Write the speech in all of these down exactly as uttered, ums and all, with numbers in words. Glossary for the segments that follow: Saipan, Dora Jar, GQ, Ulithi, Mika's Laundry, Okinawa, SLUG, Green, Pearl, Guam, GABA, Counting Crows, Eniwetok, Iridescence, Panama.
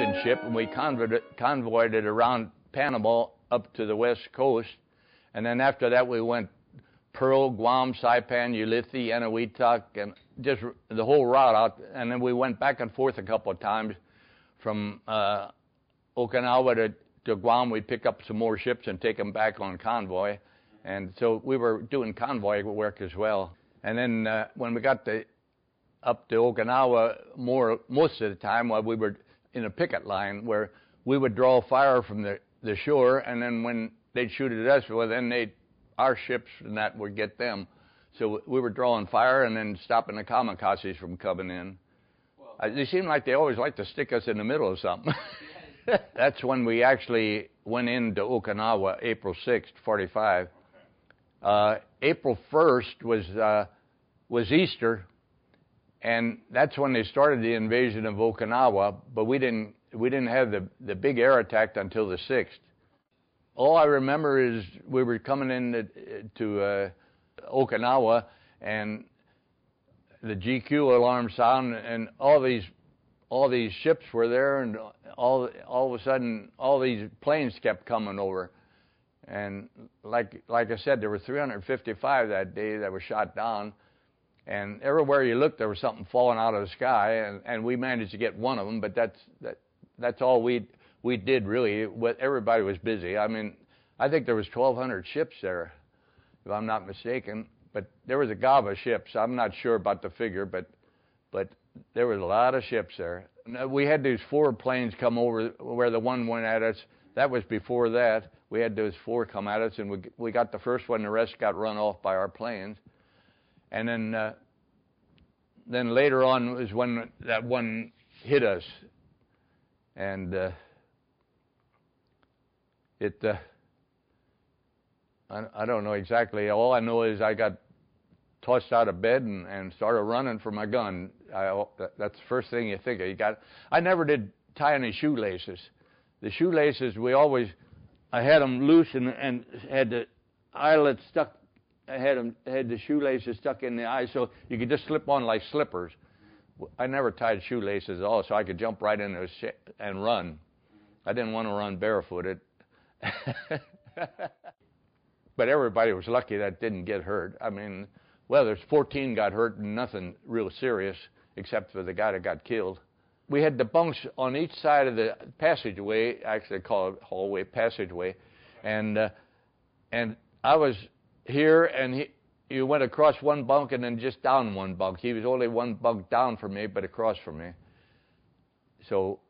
mission ship, and we convoyed, convoyed it around Panama up to the west coast. And then after that, we went Pearl, Guam, Saipan, Ulithi, Eniwetok, and just the whole route out. And then we went back and forth a couple of times from uh, Okinawa to, to Guam. We'd pick up some more ships and take them back on convoy. And so we were doing convoy work as well. And then uh, when we got to, up to Okinawa, more most of the time while we were in a picket line, where we would draw fire from the, the shore, and then when they'd shoot at us, well, then they'd our ships and that would get them. So we were drawing fire and then stopping the kamikazes from coming in. Well, uh, they seem like they always like to stick us in the middle of something. That's when we actually went into Okinawa, April sixth, forty-five. Okay. Uh, April first was, uh, was Easter, and that's when they started the invasion of Okinawa, but we didn't, we didn't have the, the big air attack until the sixth. All I remember is we were coming in to, to uh, Okinawa, and the G Q alarm sounded, and all these all these ships were there, and all all of a sudden all these planes kept coming over, and like like I said, there were three hundred fifty-five that day that were shot down, and everywhere you looked there was something falling out of the sky, and, and we managed to get one of them, but that's that that's all we. We did really. What everybody was busy. I mean, I think there was twelve hundred ships there, if I'm not mistaken. But there was a GABA ships. I'm not sure about the figure, but but there was a lot of ships there. We had these four planes come over where the one went at us. That was before that. We had those four come at us, and we we got the first one. The rest got run off by our planes, and then uh, then later on was when that one hit us, and. Uh, It, uh, I, I don't know exactly. All I know is I got tossed out of bed and, and started running for my gun. I, that's the first thing you think of. You got, I never did tie any shoelaces. The shoelaces, we always, I had them loose and, and had the eyelets stuck, I had, them, had the shoelaces stuck in the eye, so you could just slip on like slippers. I never tied shoelaces at all, so I could jump right in there and run. I didn't want to run barefooted. But everybody was lucky that didn't get hurt. I mean, well, there's fourteen got hurt and nothing real serious except for the guy that got killed. We had the bunks on each side of the passageway, actually called hallway, passageway, and uh, and I was here, and he, you went across one bunk and then just down one bunk. He was only one bunk down from me, but across from me. So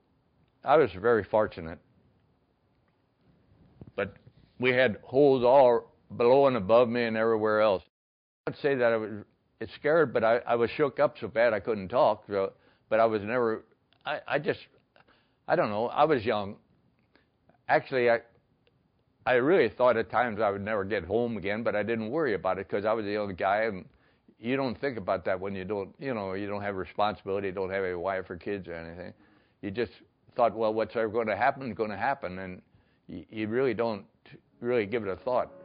I was very fortunate. But we had holes all below and above me and everywhere else. I'd say that I was scared, but I, I was shook up so bad I couldn't talk. So, but I was never, I, I just, I don't know, I was young. Actually, I, I really thought at times I would never get home again, but I didn't worry about it because I was a young guy, and you don't think about that when you don't, you know, you don't have responsibility, don't have a wife or kids or anything. You just thought, well, what's ever going to happen is going to happen, and you really don't really give it a thought.